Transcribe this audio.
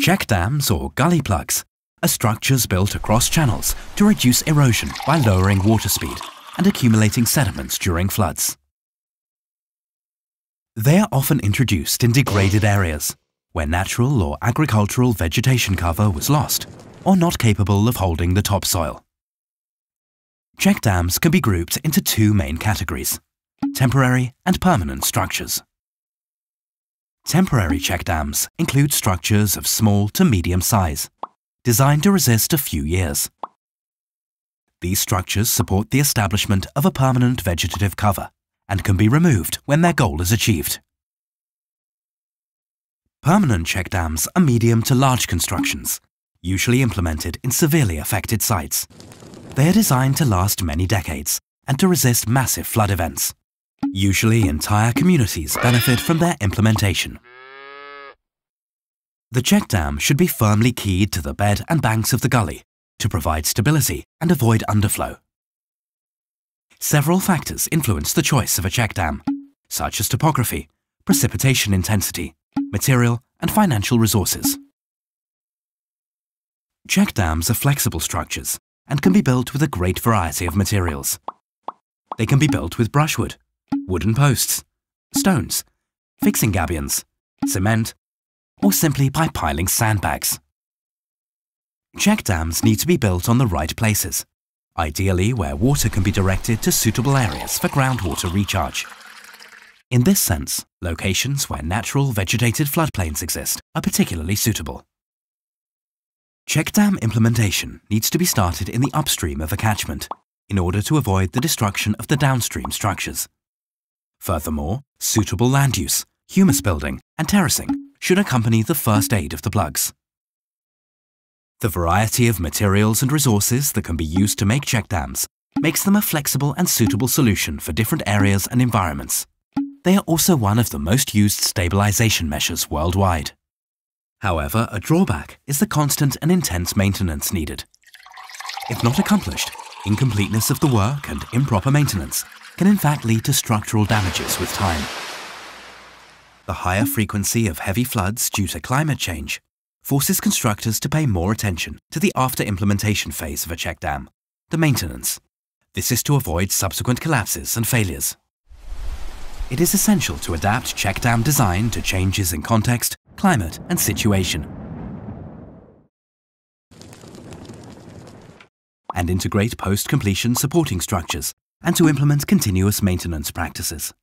Check dams or gully plugs are structures built across channels to reduce erosion by lowering water speed and accumulating sediments during floods. They are often introduced in degraded areas where natural or agricultural vegetation cover was lost or not capable of holding the topsoil. Check dams can be grouped into two main categories: temporary and permanent structures. Temporary check dams include structures of small to medium size, designed to resist a few years. These structures support the establishment of a permanent vegetative cover and can be removed when their goal is achieved. Permanent check dams are medium to large constructions, usually implemented in severely affected sites. They are designed to last many decades and to resist massive flood events. Usually, entire communities benefit from their implementation. The check dam should be firmly keyed to the bed and banks of the gully to provide stability and avoid underflow. Several factors influence the choice of a check dam, such as topography, precipitation intensity, material and financial resources. Check dams are flexible structures and can be built with a great variety of materials. They can be built with brushwood, wooden posts, stones, fixing gabions, cement, or simply by piling sandbags. Check dams need to be built on the right places, ideally where water can be directed to suitable areas for groundwater recharge. In this sense, locations where natural vegetated floodplains exist are particularly suitable. Check dam implementation needs to be started in the upstream of a catchment in order to avoid the destruction of the downstream structures. Furthermore, suitable land use, humus building and terracing should accompany the first aid of the plugs. The variety of materials and resources that can be used to make check dams makes them a flexible and suitable solution for different areas and environments. They are also one of the most used stabilization measures worldwide. However, a drawback is the constant and intense maintenance needed. If not accomplished, incompleteness of the work and improper maintenance can in fact lead to structural damages with time. The higher frequency of heavy floods due to climate change forces constructors to pay more attention to the after-implementation phase of a check dam, the maintenance. This is to avoid subsequent collapses and failures. It is essential to adapt check dam design to changes in context, climate, and situation, and integrate post-completion supporting structures and to implement continuous maintenance practices.